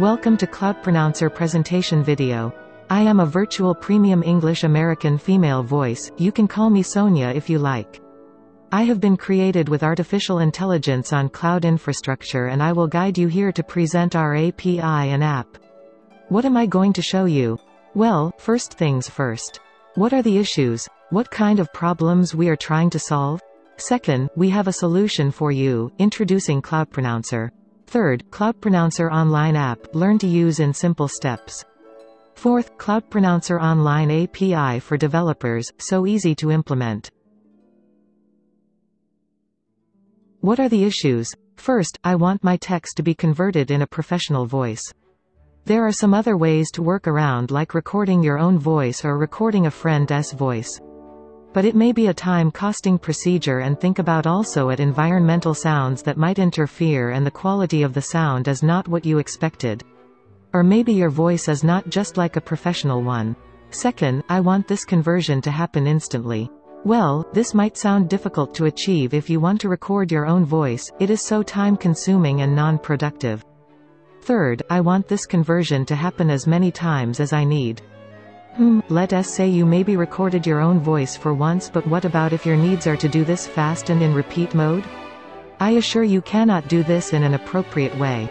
Welcome to CloudPronouncer presentation video. I am a virtual premium English American female voice. You can call me Sonia if you like. I have been created with artificial intelligence on cloud infrastructure, and I will guide you here to present our API and app. What am I going to show you? Well, first things first. What are the issues? What kind of problems we are trying to solve? Second, we have a solution for you, introducing CloudPronouncer. Third, CloudPronouncer Online App, learn to use in simple steps. Fourth, CloudPronouncer Online API for developers, so easy to implement. What are the issues? First, I want my text to be converted in a professional voice. There are some other ways to work around, like recording your own voice or recording a friend's voice. But it may be a time-costing procedure, and think about also at environmental sounds that might interfere and the quality of the sound is not what you expected. Or maybe your voice is not just like a professional one. Second, I want this conversion to happen instantly. Well, this might sound difficult to achieve if you want to record your own voice, it is so time-consuming and non-productive. Third, I want this conversion to happen as many times as I need. Let us say you maybe recorded your own voice for once, but what about if your needs are to do this fast and in repeat mode? I assure you cannot do this in an appropriate way.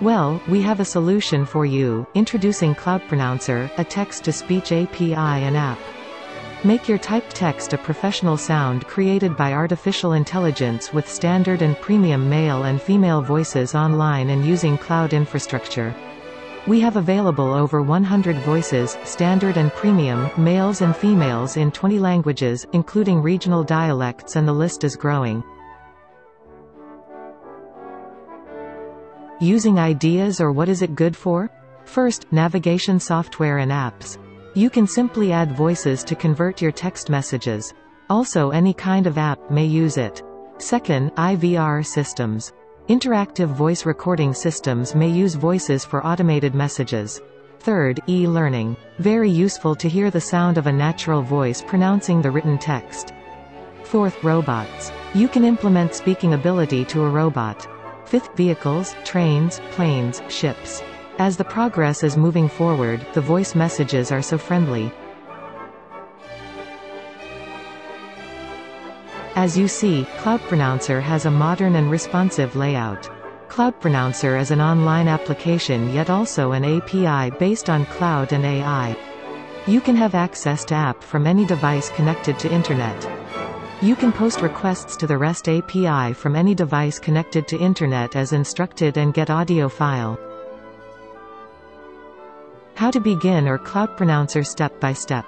Well, we have a solution for you, introducing CloudPronouncer, a text-to-speech API and app. Make your typed text a professional sound created by artificial intelligence with standard and premium male and female voices online and using cloud infrastructure. We have available over 100 voices, standard and premium, males and females in 20 languages, including regional dialects, and the list is growing. Using ideas, or what is it good for? First, navigation software and apps. You can simply add voices to convert your text messages. Also, any kind of app may use it. Second, IVR systems. Interactive voice recording systems may use voices for automated messages. Third, e-learning. Very useful to hear the sound of a natural voice pronouncing the written text. Fourth, robots. You can implement speaking ability to a robot. Fifth, vehicles, trains, planes, ships. As the progress is moving forward, the voice messages are so friendly. As you see, CloudPronouncer has a modern and responsive layout. CloudPronouncer is an online application, yet also an API based on cloud and AI. You can have access to app from any device connected to internet. You can post requests to the REST API from any device connected to internet as instructed and get audio file. How to begin or CloudPronouncer step by step.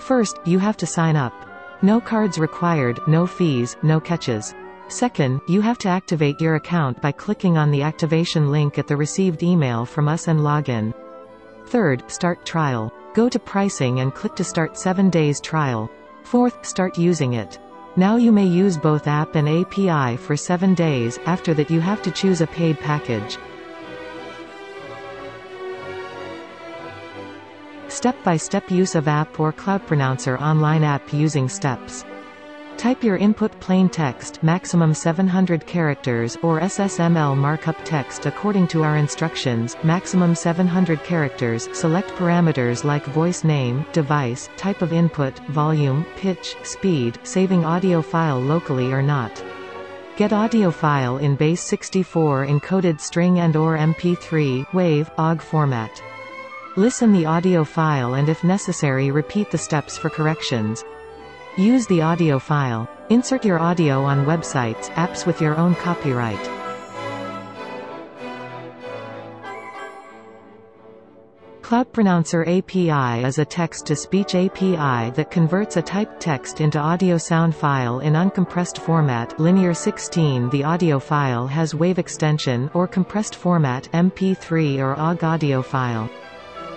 First, you have to sign up. No cards required, no fees, no catches. Second, you have to activate your account by clicking on the activation link at the received email from us and log in. Third, start trial. Go to pricing and click to start 7 days trial. Fourth, start using it. Now you may use both app and API for 7 days. After that, you have to choose a paid package. Step-by-step use of app or CloudPronouncer online app using steps. Type your input plain text, maximum 700 characters, or SSML markup text according to our instructions, maximum 700 characters. Select parameters like voice name, device, type of input, volume, pitch, speed, saving audio file locally or not. Get audio file in base64 encoded string and/or MP3, WAV, OGG format. Listen the audio file and if necessary repeat the steps for corrections. Use the audio file. Insert your audio on websites, apps with your own copyright. CloudPronouncer API is a text-to-speech API that converts a typed text into audio sound file in uncompressed format linear 16. The audio file has WAV extension or compressed format MP3 or OGG audio file.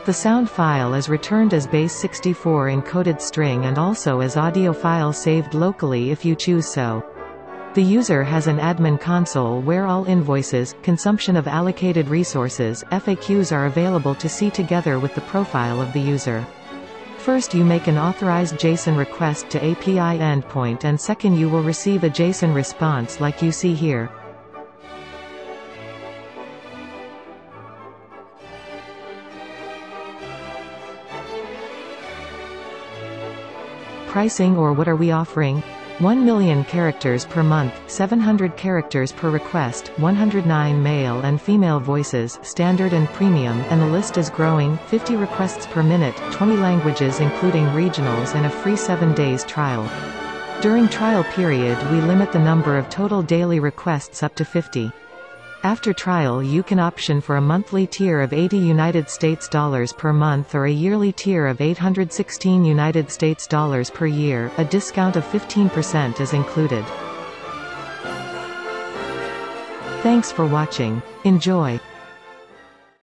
The sound file is returned as base64 encoded string and also as audio file saved locally if you choose so. The user has an admin console where all invoices, consumption of allocated resources, FAQs are available to see together with the profile of the user. First, you make an authorized JSON request to API endpoint, and second, you will receive a JSON response like you see here. Pricing or what are we offering? 1 million characters per month, 700 characters per request, 109 male and female voices, standard and premium, and the list is growing, 50 requests per minute, 20 languages including regionals and a free 7 days trial. During trial period we limit the number of total daily requests up to 50. After trial you can option for a monthly tier of $80 per month or a yearly tier of $816 per year, a discount of 15% is included. Thanks for watching. Enjoy!